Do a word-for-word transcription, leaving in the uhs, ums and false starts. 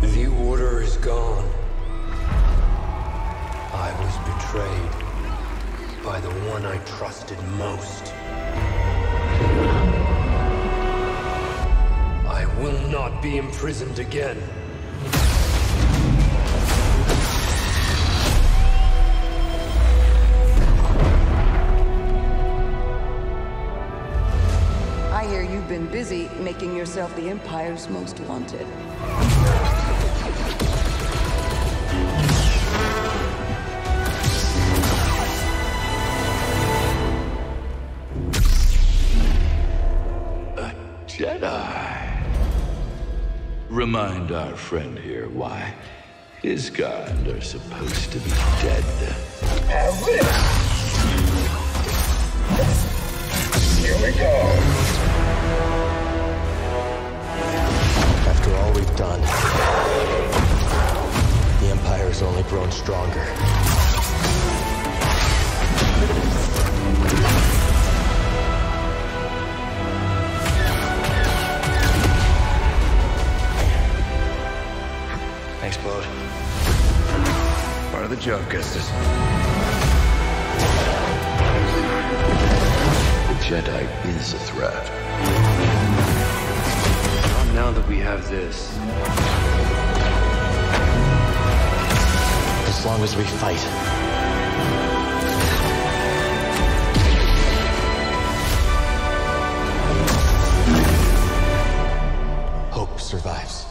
The order is gone. I was betrayed by the one I trusted most. I will not be imprisoned again. I hear you've been busy making yourself the Empire's most wanted. A Jedi. Remind our friend here why his kind are supposed to be dead. Here we go. After all we've done, the Empire has only grown stronger. Thanks, Blood. Part of the job, Kestis. Jedi is a threat. Not now that we have this. As long as we fight, hope survives.